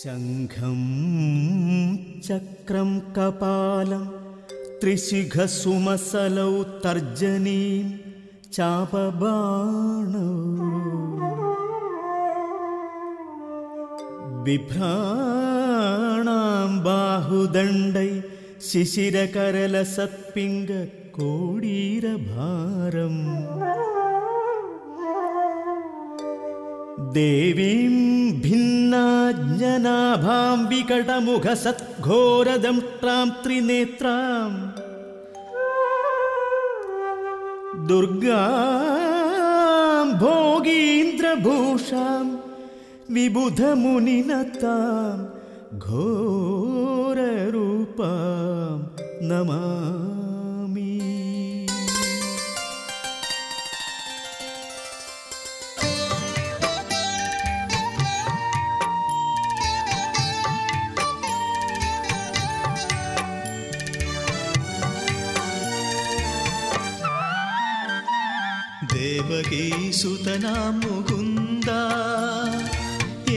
शंखं चक्रं कपालं त्रिशिखसुमसलौ तर्जनीं चापबाणौ बिभ्राणां बाहुदण्डै शिशिरकरलसत्पिङ्गकोडीरभारं देवीं भिन्नाज्ञनाभां विकटमुखसद्घोरदंष्ट्रां त्रिनेत्रां दुर्गां भोगीन्द्रभूषां विबुधमुनिनतां घोररूपां नमामि। ീസുതനാ മുകുന്ദ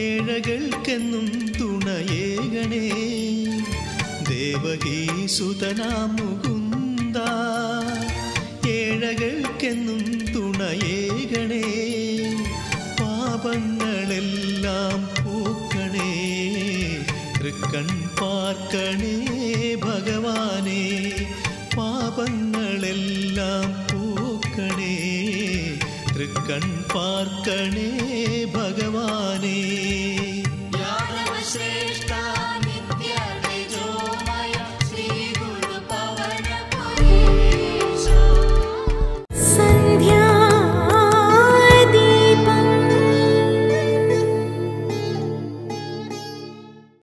ഏഴകൾക്കെന്നും തുണയേകണേ ദേവകീസുതനാ മുകുന്ദ ഏഴകൾക്കെന്നും തുണയേകണേ പാപങ്ങളെല്ലാം പോക്കണേ തൃക്കൺ പാർക്കണേ ഭഗവാനേ പാപങ്ങളെല്ലാം പോക്കണേ त्रिकण पार्कणे भगवाने।